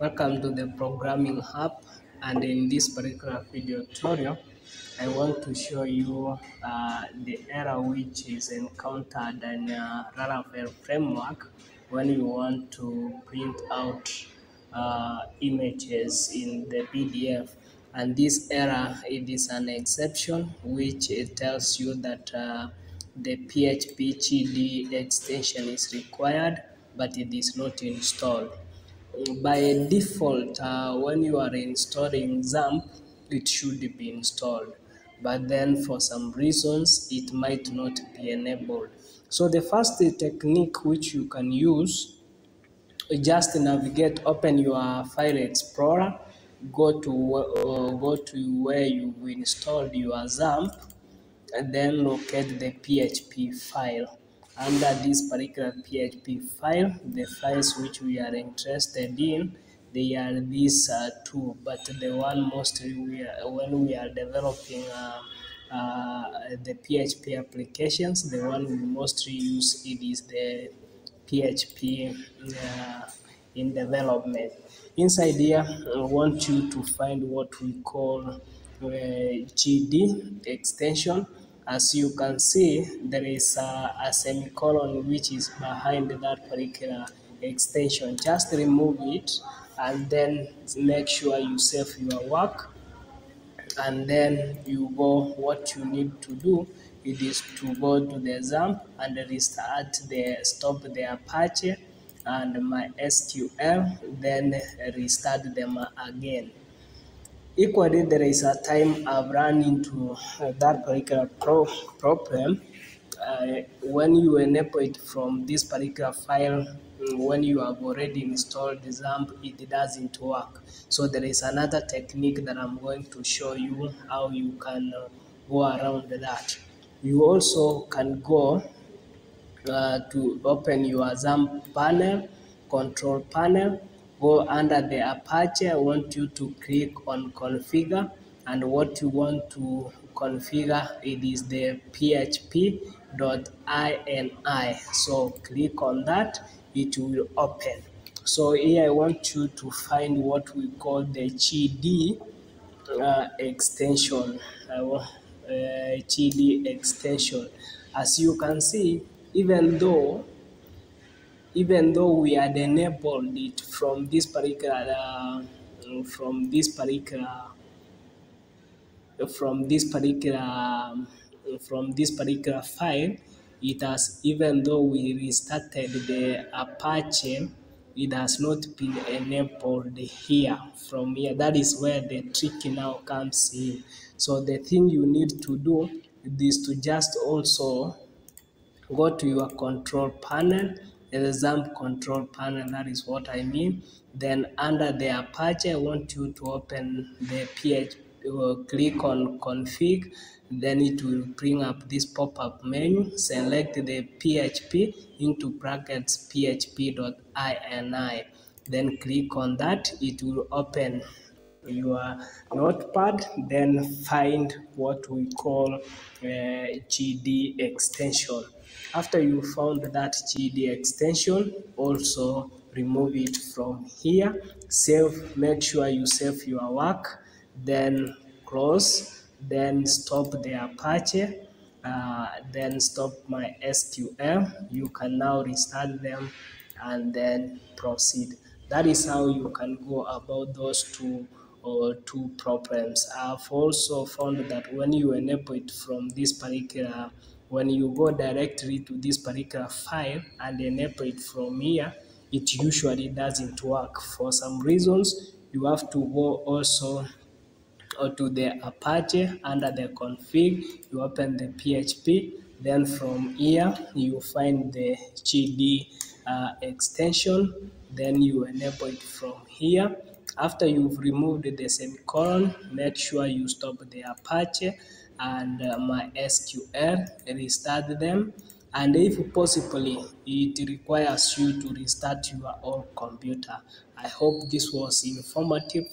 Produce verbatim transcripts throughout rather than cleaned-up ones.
Welcome to the Programming Hub, and in this particular video tutorial I want to show you uh, the error which is encountered in uh, Laravel framework when you want to print out uh, images in the P D F. And this error, it is an exception which it tells you that uh, the P H P G D extension is required, but it is not installed. By default, uh, when you are installing XAMPP, it should be installed, but then for some reasons it might not be enabled. So the first technique which you can use, just navigate, open your File Explorer, go to uh, go to where you installed your XAMPP, and then locate the P H P file. Under this particular P H P file, the files which we are interested in, they are these uh, two, but the one mostly we are, when we are developing uh, uh, the P H P applications, the one we mostly use, it is the P H P uh, in development. Inside here, I want you to find what we call uh, G D extension. As you can see, there is a, a semicolon which is behind that particular extension. Just remove it, and then make sure you save your work, and then you go. What you need to do, it is to go to the XAMPP and restart the stop the Apache and MySQL, then restart them again. Equally, there is a time I've run into that particular pro problem. Uh, when you enable it from this particular file, when you have already installed the XAMPP, it doesn't work. So there is another technique that I'm going to show you how you can uh, go around that. You also can go uh, to open your XAMPP panel, control panel. Go under the Apache. I want you to click on configure, and what you want to configure, it is the P H P dot I N I. So click on that, it will open. So here I want you to find what we call the G D uh, extension. Uh, G D extension. As you can see, even though Even though we had enabled it from this particular, uh, from this particular, from this particular, from this particular file, it has, even though we restarted the Apache, it has not been enabled here. From here, that is where the trick now comes in. So the thing you need to do is to just also go to your control panel. The XAMPP control panel, that is what I mean. Then under the Apache, I want you to open the P H P, uh, click on config, then it will bring up this pop-up menu. Select the P H P into brackets P H P dot I N I. Then click on that, it will open your notepad, then find what we call uh, G D extension. After you found that G D extension, also remove it from here, save, make sure you save your work, then close, then stop the Apache, uh, then stop MySQL. You can now restart them and then proceed. That is how you can go about those two or two problems. I've also found that when you enable it from this particular, when you go directly to this particular file and enable it from here, it usually doesn't work. For some reasons, you have to go also or to the Apache. Under the config, you open the P H P, then from here you find the G D uh, extension, then you enable it from here. After you've removed the semicolon, make sure you stop the Apache and uh, MySQL, restart them, and if possibly it requires you to restart your old computer. I hope this was informative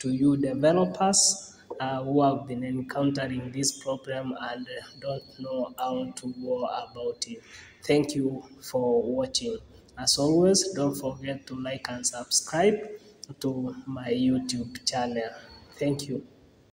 to you developers uh, who have been encountering this problem and uh, don't know how to go about it. Thank you for watching. As always, don't forget to like and subscribe. to my YouTube channel. Thank you.